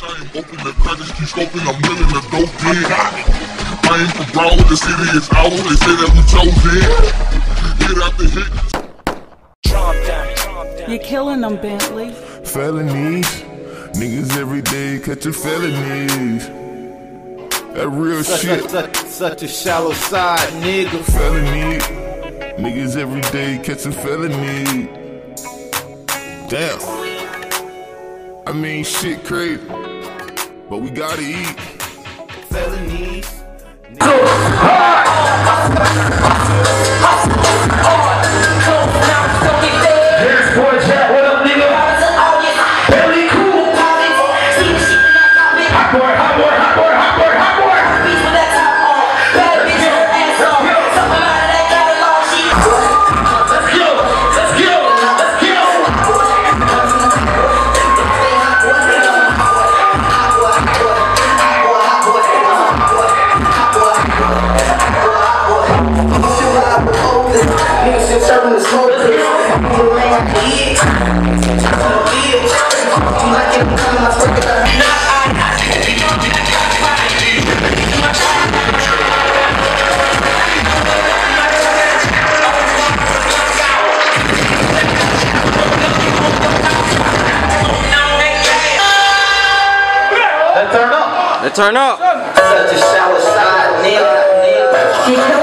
trying to open the crackers, keep scoping, I'm willing to go dead. I ain't from Broward, the city is ours, they say that we chosen. Hit after hit. You're killing them, Bentley. Felonies, niggas every day catching felonies. That real shit. Such a shallow side, nigga. Felonies, niggas every day catching felonies. Damn. I mean, shit crazy, but we gotta eat. Felonies. Here's boy chat, what up, nigga? Belly cool. Hot boy, hot boy, hot boy, hot boy, hot boy. Let's go, let's go, let's go. Let's turn up. Such a shallow side, nigga. I'm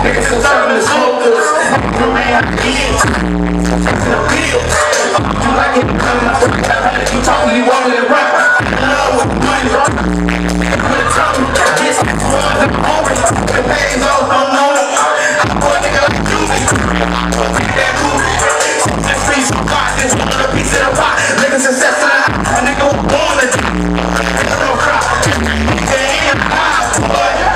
Niggas concerned the smokers. You ain't the kids. Taking the pills. You like it? You talking? You wanted it right? In love with money. You wanna talk? This is the moment. The pain's all on me. I'm a nigga like you. Get that booty. That piece of God. This one a piece of the pot. Niggas successful. A nigga was born to do. Don't cry. Nigga ain't high, boy.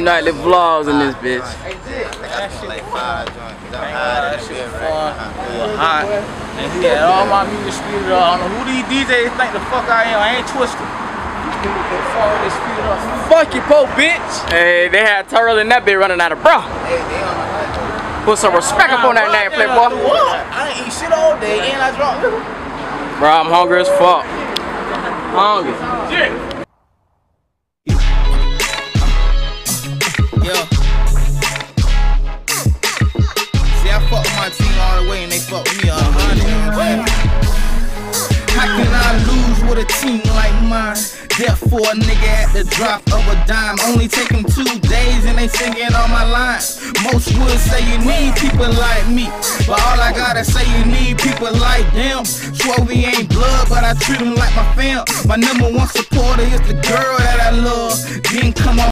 Nightly vlogs in this bitch. Hot. And yeah, all my music speeded up. I don't know who these DJs think the fuck I am. I ain't twisted. Fuck you, po, bitch. Hey, they had Terrell and that bitch running out of bra. Put some respect up on that name, playboy. I ain't eat shit all day and I drunk. Bro, I'm hungry as fuck. Hungry. Yeah. A team like mine, therefore a nigga at the drop of a dime. Only take them 2 days and they singing on my lines. Most would say you need people like me, but all I gotta say you need people like them. Swear we ain't blood, but I treat them like my fam. My number one supporter is the girl that I love. Then come on.